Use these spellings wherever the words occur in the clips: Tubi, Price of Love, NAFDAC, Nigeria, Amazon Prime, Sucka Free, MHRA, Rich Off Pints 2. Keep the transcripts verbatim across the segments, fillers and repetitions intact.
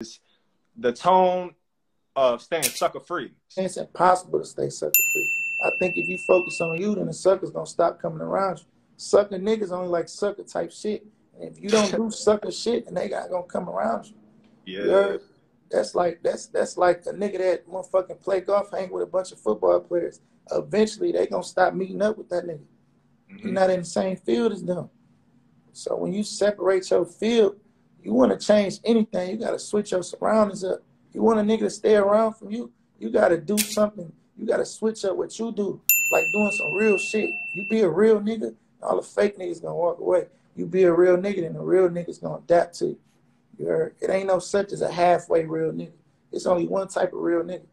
is the tone of staying sucker free. It's impossible to stay sucker free. I think if you focus on you, then the suckers gonna stop coming around you. Sucker niggas only like sucker type shit. And if you don't do sucker shit, then they got gonna come around you. Yeah. You heard? That's like that's that's like a nigga that motherfucking play golf, hang with a bunch of football players. Eventually they gonna stop meeting up with that nigga. Mm-hmm. You're not in the same field as them. So when you separate your field, you want to change anything, you got to switch your surroundings up. You want a nigga to stay around from you, you got to do something. You got to switch up what you do, like doing some real shit. You be a real nigga, all the fake niggas going to walk away. You be a real nigga, then the real niggas going to adapt to you. You heard? It ain't no such as a halfway real nigga. It's only one type of real nigga.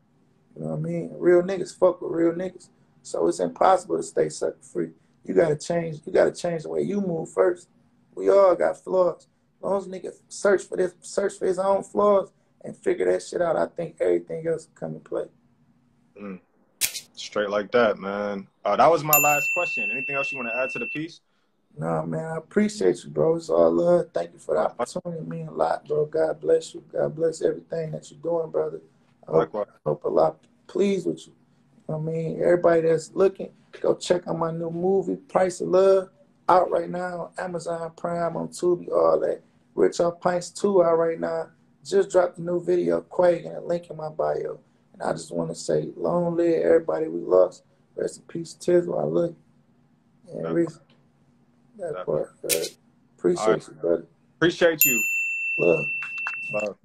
You know what I mean? Real niggas fuck with real niggas. So it's impossible to stay sucker free. You got to change. You got to change the way you move first. We all got flaws. As long as nigga search for this, search for his own flaws and figure that shit out, I think everything else will come in play. Mm. Straight like that, man. Uh, that was my last question. Anything else you want to add to the piece? No, man. I appreciate you, bro. It's all love. Thank you for the opportunity. It means a lot, bro. God bless you. God bless everything that you're doing, brother. I hope, I hope a lot pleased with you. I mean, everybody that's looking, go check out my new movie, Price of Love, out right now on Amazon Prime, on Tubi, all that. Rich Off Pints two out right now. Just dropped a new video, Quake, and a link in my bio. And I just want to say, long live everybody we lost. Rest in peace, Tizzle. I love you. And Reese, that part. Appreciate you, brother. Appreciate you. Love. Love.